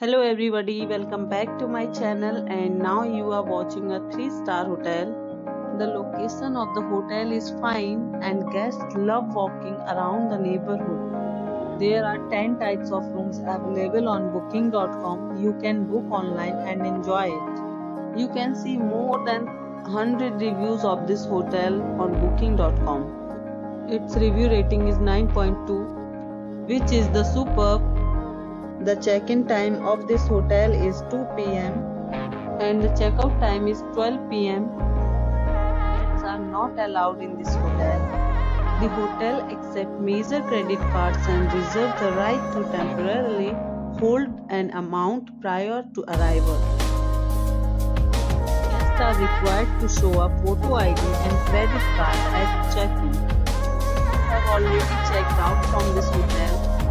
Hello everybody, welcome back to my channel. And now you are watching a 3-star hotel. The location of the hotel is fine and guests love walking around the neighborhood. There are 10 types of rooms available on booking.com. You can book online and enjoy it. You can see more than 100 reviews of this hotel on booking.com. Its review rating is 9.2, which is the superb. The check-in time of this hotel is 2 p.m. and the check-out time is 12 p.m. Pets are not allowed in this hotel. The hotel accepts major credit cards and reserves the right to temporarily hold an amount prior to arrival. Guests are required to show a photo ID and credit card at check-in. If you have already checked out from this hotel,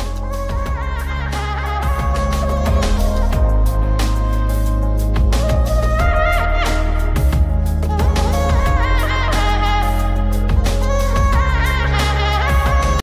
happy.